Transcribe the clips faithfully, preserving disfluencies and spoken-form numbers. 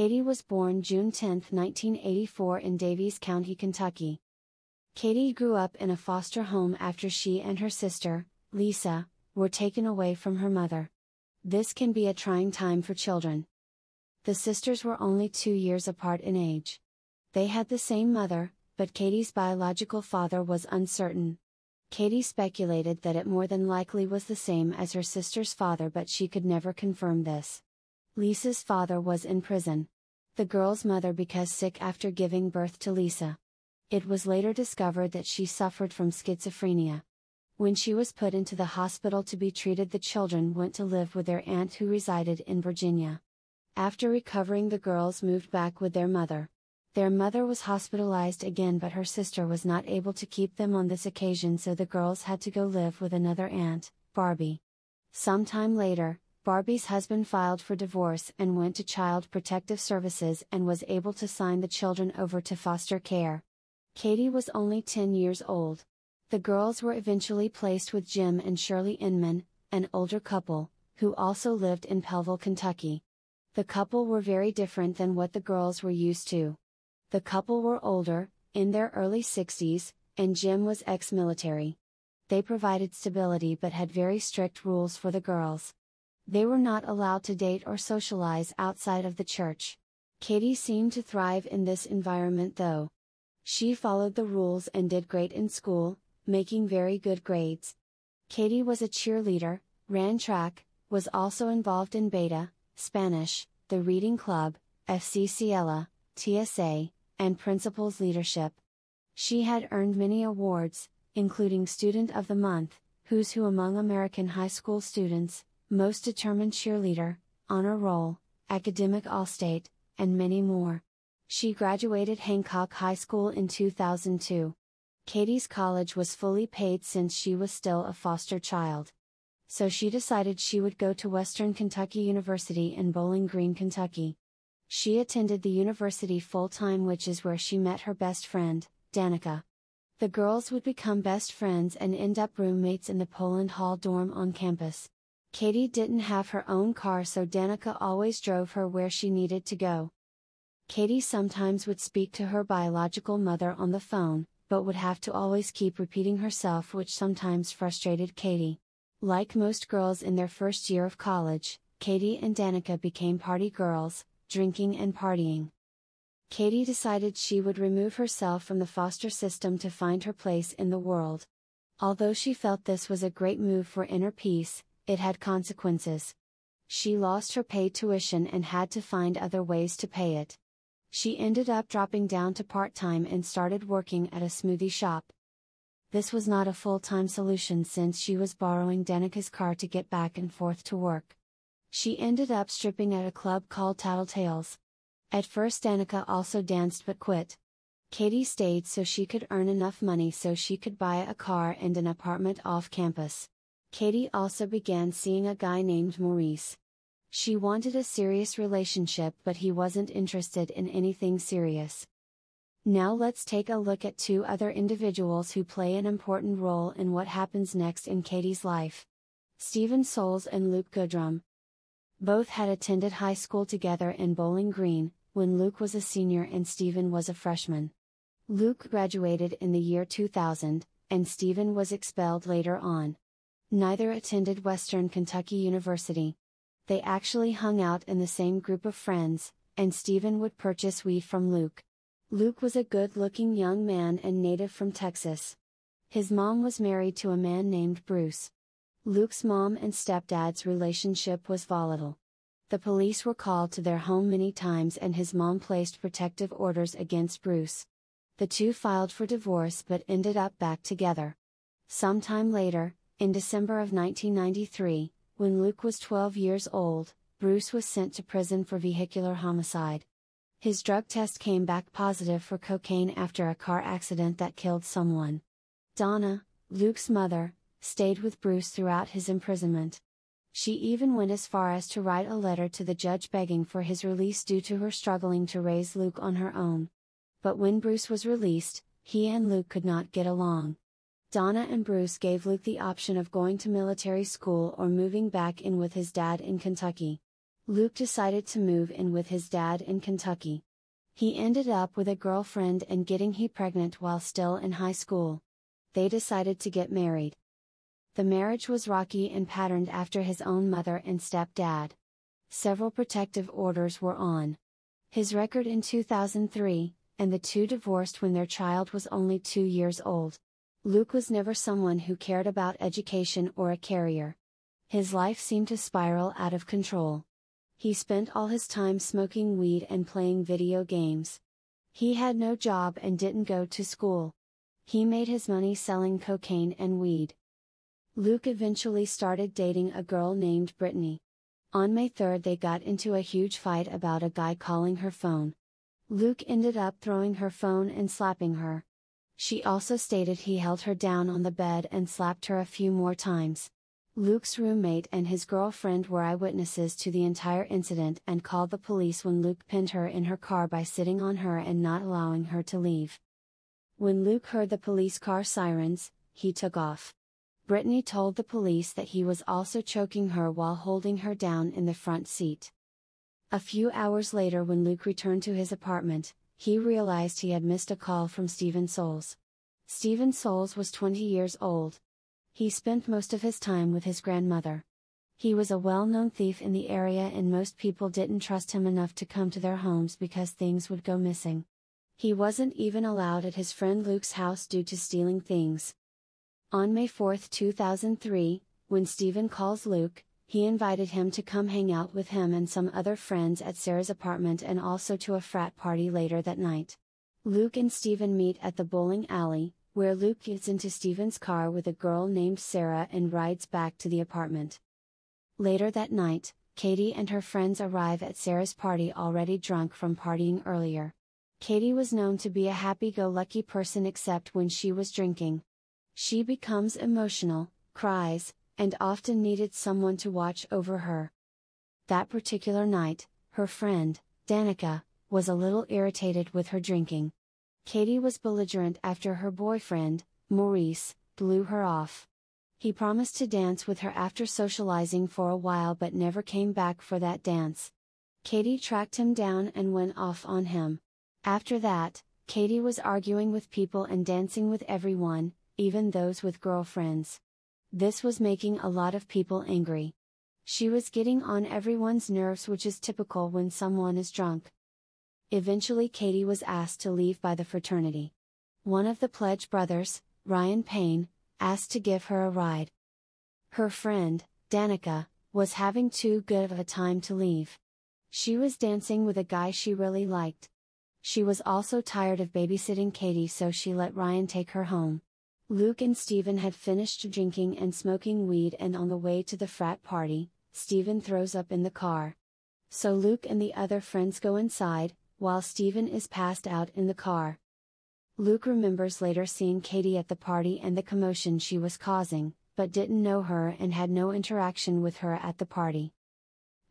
Katie was born June tenth, nineteen eighty-four in Daviess County, Kentucky. Katie grew up in a foster home after she and her sister, Lisa, were taken away from her mother. This can be a trying time for children. The sisters were only two years apart in age. They had the same mother, but Katie's biological father was uncertain. Katie speculated that it more than likely was the same as her sister's father, but she could never confirm this. Lisa's father was in prison. The girl's mother became sick after giving birth to Lisa. It was later discovered that she suffered from schizophrenia. When she was put into the hospital to be treated, the children went to live with their aunt who resided in Virginia. After recovering, the girls moved back with their mother. Their mother was hospitalized again, but her sister was not able to keep them on this occasion, so the girls had to go live with another aunt, Barbie. Sometime later, Barbie's husband filed for divorce and went to Child Protective Services and was able to sign the children over to foster care. Katie was only ten years old. The girls were eventually placed with Jim and Shirley Inman, an older couple, who also lived in Pellville, Kentucky. The couple were very different than what the girls were used to. The couple were older, in their early sixties, and Jim was ex-military. They provided stability but had very strict rules for the girls. They were not allowed to date or socialize outside of the church. Katie seemed to thrive in this environment though. She followed the rules and did great in school, making very good grades. Katie was a cheerleader, ran track, was also involved in Beta, Spanish, the Reading Club, F C C L A, T S A, and Principal's Leadership. She had earned many awards, including Student of the Month, Who's Who among American high school students, Most Determined Cheerleader, Honor Roll, Academic All-State, and many more. She graduated Hancock High School in two thousand two. Katie's college was fully paid since she was still a foster child. So she decided she would go to Western Kentucky University in Bowling Green, Kentucky. She attended the university full-time, which is where she met her best friend, Danica. The girls would become best friends and end up roommates in the Poland Hall dorm on campus. Katie didn't have her own car, so Danica always drove her where she needed to go. Katie sometimes would speak to her biological mother on the phone, but would have to always keep repeating herself, which sometimes frustrated Katie. Like most girls in their first year of college, Katie and Danica became party girls, drinking and partying. Katie decided she would remove herself from the foster system to find her place in the world. Although she felt this was a great move for inner peace, it had consequences. She lost her paid tuition and had to find other ways to pay it. She ended up dropping down to part-time and started working at a smoothie shop. This was not a full-time solution since she was borrowing Danica's car to get back and forth to work. She ended up stripping at a club called Tattle Tales. At first Danica also danced but quit. Katie stayed so she could earn enough money so she could buy a car and an apartment off campus. Katie also began seeing a guy named Maurice. She wanted a serious relationship, but he wasn't interested in anything serious. Now let's take a look at two other individuals who play an important role in what happens next in Katie's life. Stephen Soules and Luke Goodrum. Both had attended high school together in Bowling Green, when Luke was a senior and Stephen was a freshman. Luke graduated in the year two thousand, and Stephen was expelled later on. Neither attended Western Kentucky University. They actually hung out in the same group of friends, and Stephen would purchase weed from Luke. Luke was a good-looking young man and native from Texas. His mom was married to a man named Bruce. Luke's mom and stepdad's relationship was volatile. The police were called to their home many times and his mom placed protective orders against Bruce. The two filed for divorce but ended up back together. Sometime later, in December of nineteen ninety-three, when Luke was twelve years old, Bruce was sent to prison for vehicular homicide. His drug test came back positive for cocaine after a car accident that killed someone. Donna, Luke's mother, stayed with Bruce throughout his imprisonment. She even went as far as to write a letter to the judge begging for his release due to her struggling to raise Luke on her own. But when Bruce was released, he and Luke could not get along. Donna and Bruce gave Luke the option of going to military school or moving back in with his dad in Kentucky. Luke decided to move in with his dad in Kentucky. He ended up with a girlfriend and getting her pregnant while still in high school. They decided to get married. The marriage was rocky and patterned after his own mother and stepdad. Several protective orders were on his record in two thousand three, and the two divorced when their child was only two years old. Luke was never someone who cared about education or a career. His life seemed to spiral out of control. He spent all his time smoking weed and playing video games. He had no job and didn't go to school. He made his money selling cocaine and weed. Luke eventually started dating a girl named Brittany. On May third they got into a huge fight about a guy calling her phone. Luke ended up throwing her phone and slapping her. She also stated he held her down on the bed and slapped her a few more times. Luke's roommate and his girlfriend were eyewitnesses to the entire incident and called the police when Luke pinned her in her car by sitting on her and not allowing her to leave. When Luke heard the police car sirens, he took off. Brittany told the police that he was also choking her while holding her down in the front seat. A few hours later when Luke returned to his apartment, he realized he had missed a call from Stephen Soules. Stephen Soules was twenty years old. He spent most of his time with his grandmother. He was a well-known thief in the area and most people didn't trust him enough to come to their homes because things would go missing. He wasn't even allowed at his friend Luke's house due to stealing things. On May fourth two thousand three, when Stephen calls Luke, he invited him to come hang out with him and some other friends at Sarah's apartment and also to a frat party later that night. Luke and Stephen meet at the bowling alley, where Luke gets into Stephen's car with a girl named Sarah and rides back to the apartment. Later that night, Katie and her friends arrive at Sarah's party already drunk from partying earlier. Katie was known to be a happy-go-lucky person except when she was drinking. She becomes emotional, cries, and often needed someone to watch over her. That particular night, her friend, Danica, was a little irritated with her drinking. Katie was belligerent after her boyfriend, Maurice, blew her off. He promised to dance with her after socializing for a while but never came back for that dance. Katie tracked him down and went off on him. After that, Katie was arguing with people and dancing with everyone, even those with girlfriends. This was making a lot of people angry. She was getting on everyone's nerves, which is typical when someone is drunk. Eventually Katie was asked to leave by the fraternity. One of the pledge brothers, Ryan Payne, asked to give her a ride. Her friend, Danica, was having too good of a time to leave. She was dancing with a guy she really liked. She was also tired of babysitting Katie, so she let Ryan take her home. Luke and Stephen had finished drinking and smoking weed, and on the way to the frat party, Stephen throws up in the car. So Luke and the other friends go inside, while Stephen is passed out in the car. Luke remembers later seeing Katie at the party and the commotion she was causing, but didn't know her and had no interaction with her at the party.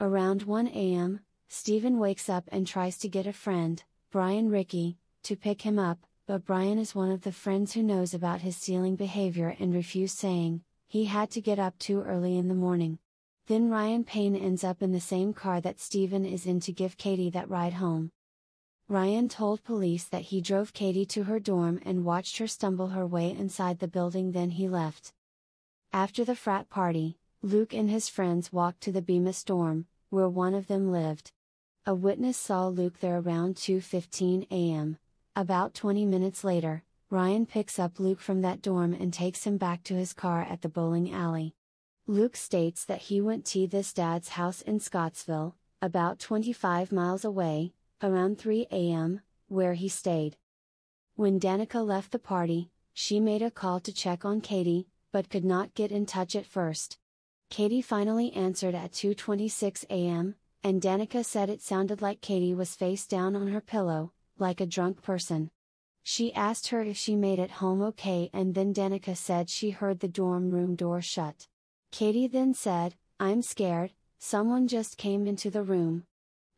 Around one a m, Stephen wakes up and tries to get a friend, Brian Rickey, to pick him up, but Brian is one of the friends who knows about his stealing behavior and refused, saying he had to get up too early in the morning. Then Ryan Payne ends up in the same car that Stephen is in to give Katie that ride home. Ryan told police that he drove Katie to her dorm and watched her stumble her way inside the building, then he left. After the frat party, Luke and his friends walked to the Bemis dorm, where one of them lived. A witness saw Luke there around two fifteen a m About twenty minutes later, Ryan picks up Luke from that dorm and takes him back to his car at the bowling alley. Luke states that he went to this dad's house in Scottsville, about twenty-five miles away, around three a m, where he stayed. When Danica left the party, she made a call to check on Katie, but could not get in touch at first. Katie finally answered at two twenty-six a m, and Danica said it sounded like Katie was face down on her pillow, like a drunk person. She asked her if she made it home okay, and then Danica said she heard the dorm room door shut. Katie then said, "I'm scared, someone just came into the room."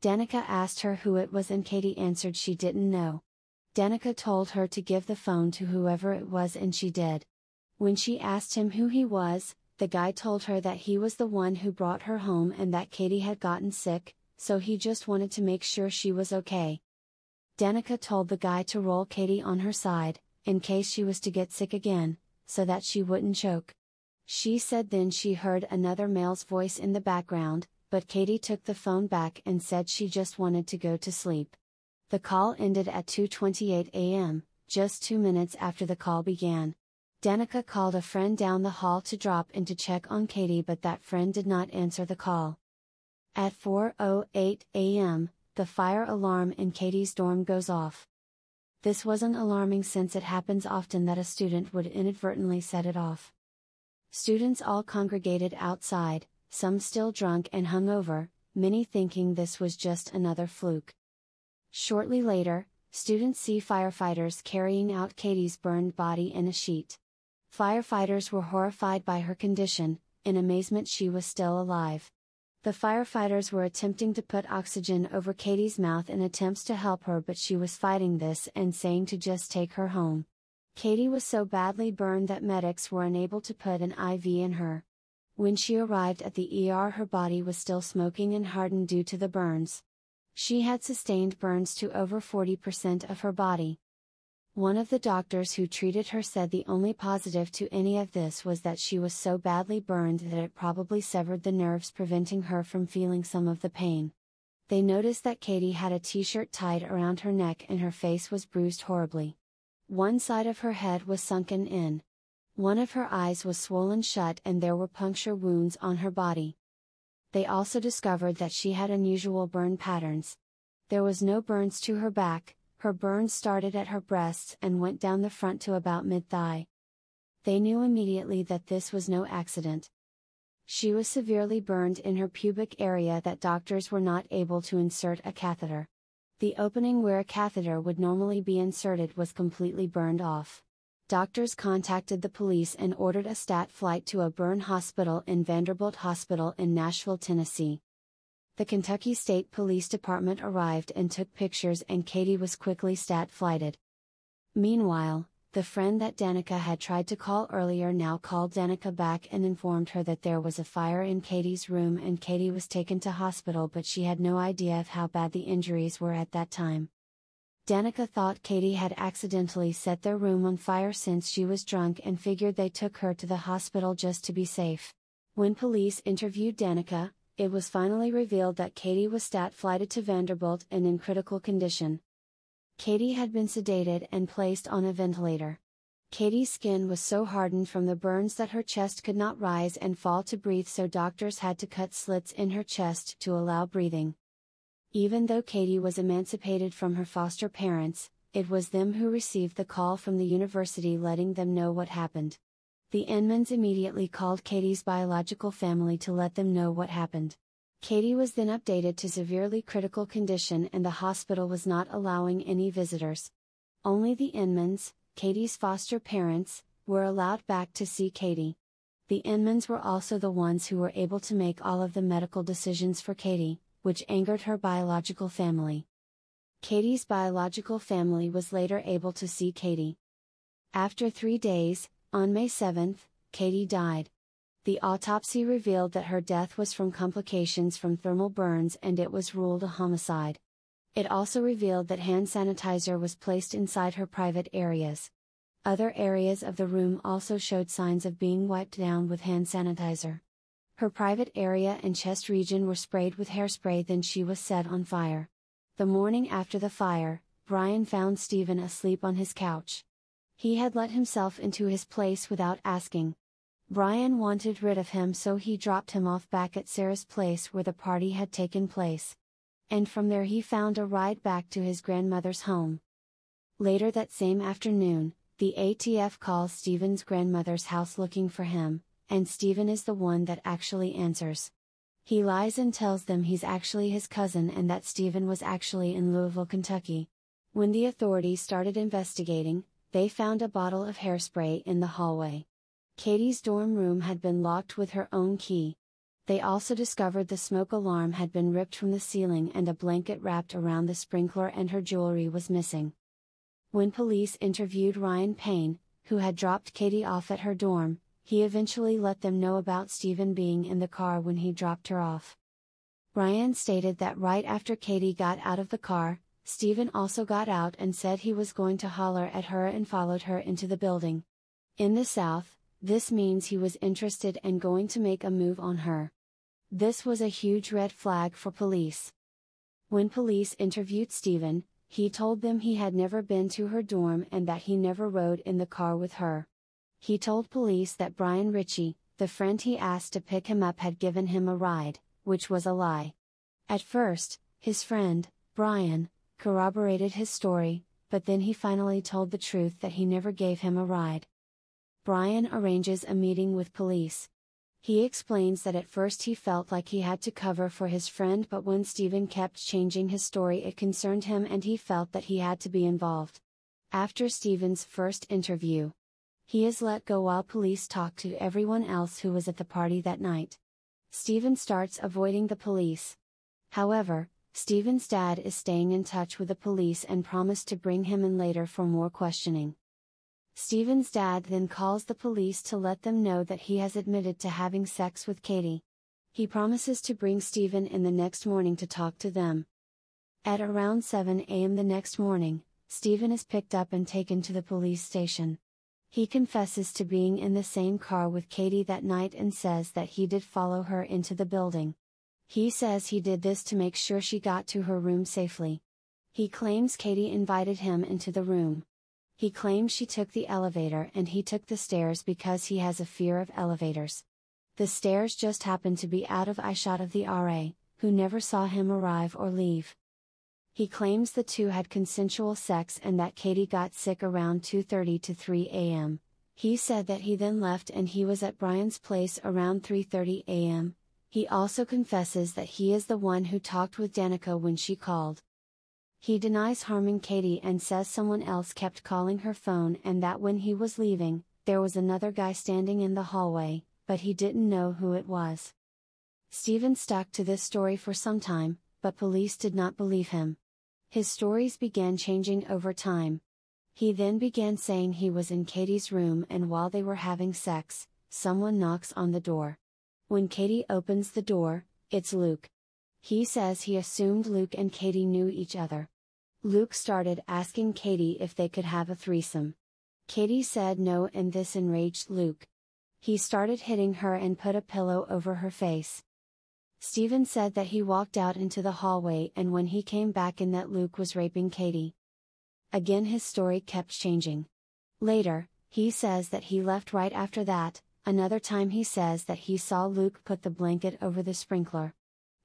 Danica asked her who it was and Katie answered she didn't know. Danica told her to give the phone to whoever it was and she did. When she asked him who he was, the guy told her that he was the one who brought her home and that Katie had gotten sick, so he just wanted to make sure she was okay. Danica told the guy to roll Katie on her side, in case she was to get sick again, so that she wouldn't choke. She said then she heard another male's voice in the background, but Katie took the phone back and said she just wanted to go to sleep. The call ended at two twenty-eight a m, just two minutes after the call began. Danica called a friend down the hall to drop in to check on Katie, but that friend did not answer the call. At four oh eight a m, the fire alarm in Katie's dorm goes off. This wasn't alarming since it happens often that a student would inadvertently set it off. Students all congregated outside, some still drunk and hungover, many thinking this was just another fluke. Shortly later, students see firefighters carrying out Katie's burned body in a sheet. Firefighters were horrified by her condition, in amazement she was still alive. The firefighters were attempting to put oxygen over Katie's mouth in attempts to help her, but she was fighting this and saying to just take her home. Katie was so badly burned that medics were unable to put an I V in her. When she arrived at the E R, her body was still smoking and hardened due to the burns. She had sustained burns to over forty percent of her body. One of the doctors who treated her said the only positive to any of this was that she was so badly burned that it probably severed the nerves, preventing her from feeling some of the pain. They noticed that Katie had a t-shirt tied around her neck and her face was bruised horribly. One side of her head was sunken in. One of her eyes was swollen shut and there were puncture wounds on her body. They also discovered that she had unusual burn patterns. There was no burns to her back, her burns started at her breasts and went down the front to about mid-thigh. They knew immediately that this was no accident. She was severely burned in her pubic area that doctors were not able to insert a catheter. The opening where a catheter would normally be inserted was completely burned off. Doctors contacted the police and ordered a stat flight to a burn hospital in Vanderbilt Hospital in Nashville, Tennessee. The Kentucky State Police Department arrived and took pictures, and Katie was quickly stat flighted. Meanwhile, the friend that Danica had tried to call earlier now called Danica back and informed her that there was a fire in Katie's room and Katie was taken to hospital, but she had no idea of how bad the injuries were at that time. Danica thought Katie had accidentally set their room on fire since she was drunk and figured they took her to the hospital just to be safe. When police interviewed Danica, it was finally revealed that Katie was stat-flighted to Vanderbilt and in critical condition. Katie had been sedated and placed on a ventilator. Katie's skin was so hardened from the burns that her chest could not rise and fall to breathe, so doctors had to cut slits in her chest to allow breathing. Even though Katie was emancipated from her foster parents, it was them who received the call from the university letting them know what happened. The Inmans immediately called Katie's biological family to let them know what happened. Katie was then updated to severely critical condition and the hospital was not allowing any visitors. Only the Inmans, Katie's foster parents, were allowed back to see Katie. The Inmans were also the ones who were able to make all of the medical decisions for Katie, which angered her biological family. Katie's biological family was later able to see Katie. After three days, on May seventh, Katie died. The autopsy revealed that her death was from complications from thermal burns and it was ruled a homicide. It also revealed that hand sanitizer was placed inside her private areas. Other areas of the room also showed signs of being wiped down with hand sanitizer. Her private area and chest region were sprayed with hairspray, then she was set on fire. The morning after the fire, Brian found Stephen asleep on his couch. He had let himself into his place without asking. Brian wanted rid of him, so he dropped him off back at Sarah's place where the party had taken place. And from there he found a ride back to his grandmother's home. Later that same afternoon, the A T F calls Stephen's grandmother's house looking for him, and Stephen is the one that actually answers. He lies and tells them he's actually his cousin and that Stephen was actually in Louisville, Kentucky. When the authorities started investigating, they found a bottle of hairspray in the hallway. Katie's dorm room had been locked with her own key. They also discovered the smoke alarm had been ripped from the ceiling and a blanket wrapped around the sprinkler and her jewelry was missing. When police interviewed Ryan Payne, who had dropped Katie off at her dorm, he eventually let them know about Stephen being in the car when he dropped her off. Brian stated that right after Katie got out of the car, Stephen also got out and said he was going to holler at her and followed her into the building. In the South, this means he was interested and going to make a move on her. This was a huge red flag for police. When police interviewed Stephen, he told them he had never been to her dorm and that he never rode in the car with her. He told police that Brian Ritchie, the friend he asked to pick him up, had given him a ride, which was a lie. At first, his friend, Brian, corroborated his story, but then he finally told the truth that he never gave him a ride. Brian arranges a meeting with police. He explains that at first he felt like he had to cover for his friend, but when Stephen kept changing his story it concerned him and he felt that he had to be involved. After Stephen's first interview, he is let go while police talk to everyone else who was at the party that night. Stephen starts avoiding the police. However, Stephen's dad is staying in touch with the police and promised to bring him in later for more questioning. Stephen's dad then calls the police to let them know that he has admitted to having sex with Katie. He promises to bring Stephen in the next morning to talk to them. At around seven a m the next morning, Stephen is picked up and taken to the police station. He confesses to being in the same car with Katie that night and says that he did follow her into the building. He says he did this to make sure she got to her room safely. He claims Katie invited him into the room. He claims she took the elevator and he took the stairs because he has a fear of elevators. The stairs just happened to be out of eyeshot of the R A, who never saw him arrive or leave. He claims the two had consensual sex and that Katie got sick around two thirty to three a m He said that he then left and he was at Brian's place around three thirty a m He also confesses that he is the one who talked with Danica when she called. He denies harming Katie and says someone else kept calling her phone and that when he was leaving, there was another guy standing in the hallway, but he didn't know who it was. Stephen stuck to this story for some time, but police did not believe him. His stories began changing over time. He then began saying he was in Katie's room and while they were having sex, someone knocks on the door. When Katie opens the door, it's Luke. He says he assumed Luke and Katie knew each other. Luke started asking Katie if they could have a threesome. Katie said no and this enraged Luke. He started hitting her and put a pillow over her face. Stephen said that he walked out into the hallway and when he came back in that Luke was raping Katie. Again his story kept changing. Later, he says that he left right after that. Another time he says that he saw Luke put the blanket over the sprinkler.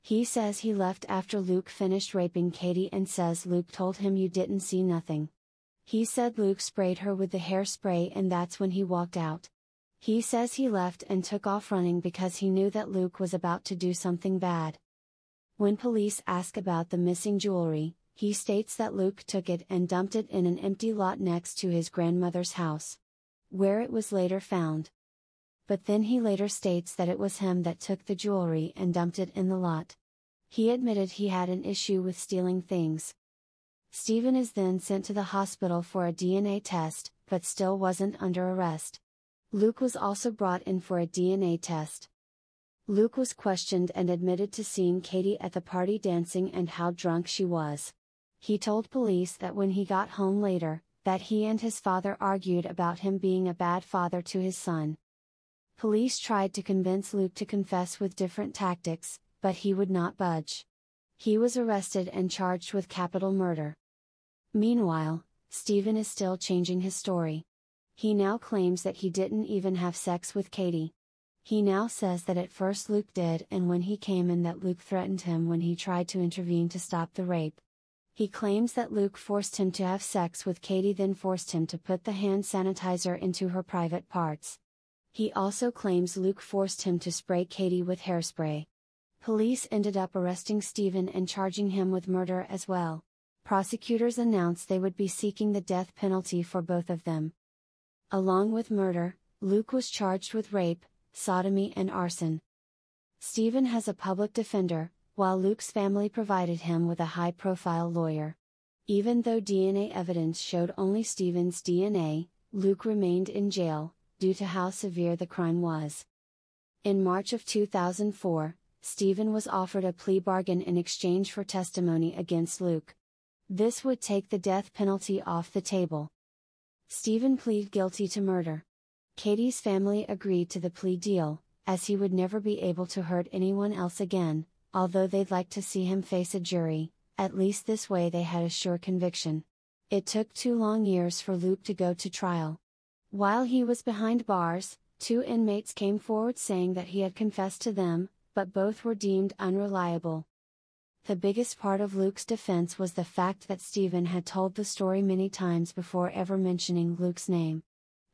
He says he left after Luke finished raping Katie and says Luke told him you didn't see nothing. He said Luke sprayed her with the hairspray and that's when he walked out. He says he left and took off running because he knew that Luke was about to do something bad. When police ask about the missing jewelry, he states that Luke took it and dumped it in an empty lot next to his grandmother's house, where it was later found. But then he later states that it was him that took the jewelry and dumped it in the lot. He admitted he had an issue with stealing things. Stephen is then sent to the hospital for a D N A test, but still wasn't under arrest. Luke was also brought in for a D N A test. Luke was questioned and admitted to seeing Katie at the party dancing and how drunk she was. He told police that when he got home later, that he and his father argued about him being a bad father to his son. Police tried to convince Luke to confess with different tactics, but he would not budge. He was arrested and charged with capital murder. Meanwhile, Stephen is still changing his story. He now claims that he didn't even have sex with Katie. He now says that at first Luke did and when he came in that Luke threatened him when he tried to intervene to stop the rape. He claims that Luke forced him to have sex with Katie, then forced him to put the hand sanitizer into her private parts. He also claims Luke forced him to spray Katie with hairspray. Police ended up arresting Stephen and charging him with murder as well. Prosecutors announced they would be seeking the death penalty for both of them. Along with murder, Luke was charged with rape, sodomy and arson. Stephen has a public defender, while Luke's family provided him with a high-profile lawyer. Even though D N A evidence showed only Stephen's D N A, Luke remained in jail, due to how severe the crime was. In March of two thousand four, Stephen was offered a plea bargain in exchange for testimony against Luke. This would take the death penalty off the table. Stephen pleaded guilty to murder. Katie's family agreed to the plea deal, as he would never be able to hurt anyone else again, although they'd like to see him face a jury, at least this way they had a sure conviction. It took two long years for Luke to go to trial. While he was behind bars, two inmates came forward saying that he had confessed to them, but both were deemed unreliable. The biggest part of Luke's defense was the fact that Stephen had told the story many times before ever mentioning Luke's name.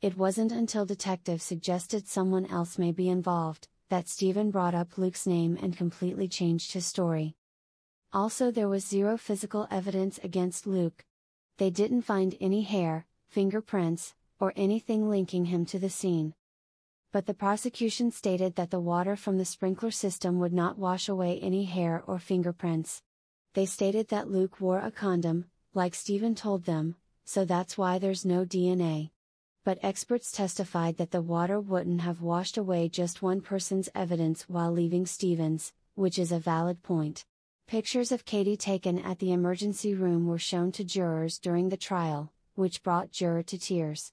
It wasn't until detectives suggested someone else may be involved, that Stephen brought up Luke's name and completely changed his story. Also, there was zero physical evidence against Luke. They didn't find any hair, fingerprints, or anything linking him to the scene. But the prosecution stated that the water from the sprinkler system would not wash away any hair or fingerprints. They stated that Luke wore a condom, like Stephen told them, so that's why there's no D N A. But experts testified that the water wouldn't have washed away just one person's evidence while leaving Stephen's, which is a valid point. Pictures of Katie taken at the emergency room were shown to jurors during the trial, which brought jurors to tears.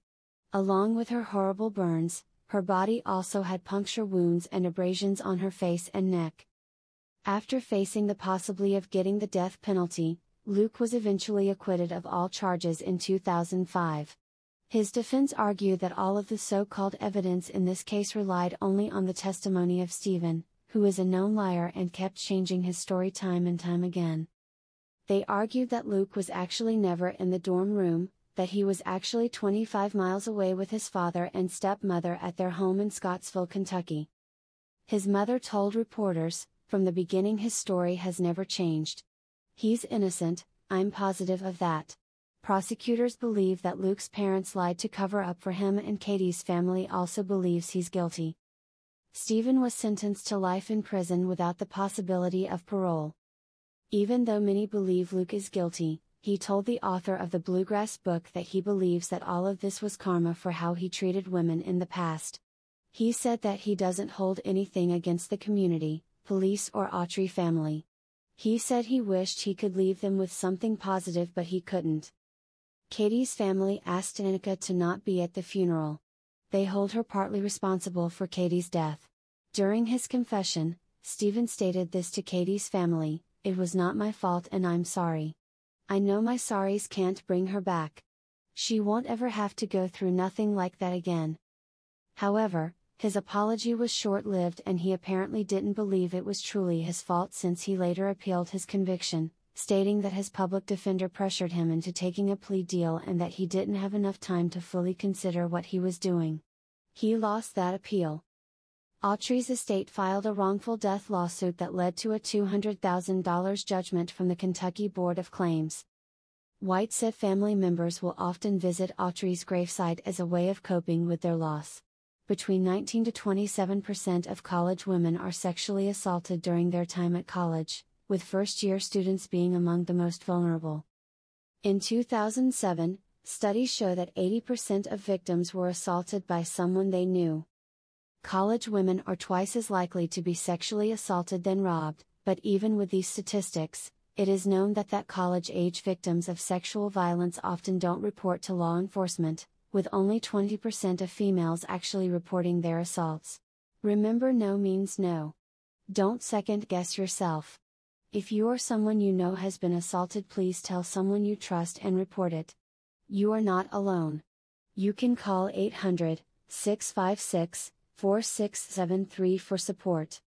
Along with her horrible burns, her body also had puncture wounds and abrasions on her face and neck. After facing the possibility of getting the death penalty, Luke was eventually acquitted of all charges in two thousand five. His defense argued that all of the so-called evidence in this case relied only on the testimony of Stephen, who is a known liar and kept changing his story time and time again. They argued that Luke was actually never in the dorm room, that he was actually twenty-five miles away with his father and stepmother at their home in Scottsville, Kentucky. His mother told reporters, "From the beginning his story has never changed. He's innocent, I'm positive of that." Prosecutors believe that Luke's parents lied to cover up for him, and Katie's family also believes he's guilty. Stephen was sentenced to life in prison without the possibility of parole. Even though many believe Luke is guilty, he told the author of the Bluegrass book that he believes that all of this was karma for how he treated women in the past. He said that he doesn't hold anything against the community, police or Autry family. He said he wished he could leave them with something positive, but he couldn't. Katie's family asked Danica to not be at the funeral. They hold her partly responsible for Katie's death. During his confession, Stephen stated this to Katie's family: "It was not my fault and I'm sorry. I know my sorries can't bring her back. She won't ever have to go through nothing like that again." However, his apology was short-lived, and he apparently didn't believe it was truly his fault, since he later appealed his conviction, stating that his public defender pressured him into taking a plea deal and that he didn't have enough time to fully consider what he was doing. He lost that appeal. Autry's estate filed a wrongful death lawsuit that led to a two hundred thousand dollars judgment from the Kentucky Board of Claims. White said family members will often visit Autry's gravesite as a way of coping with their loss. Between nineteen to twenty-seven percent of college women are sexually assaulted during their time at college, with first-year students being among the most vulnerable. In two thousand seven, studies show that eighty percent of victims were assaulted by someone they knew. College women are twice as likely to be sexually assaulted than robbed, but even with these statistics, it is known that that college-age victims of sexual violence often don't report to law enforcement, with only twenty percent of females actually reporting their assaults. Remember, no means no. Don't second-guess yourself. If you or someone you know has been assaulted, please tell someone you trust and report it. You are not alone. You can call eight hundred, six five six, four six seven three for support.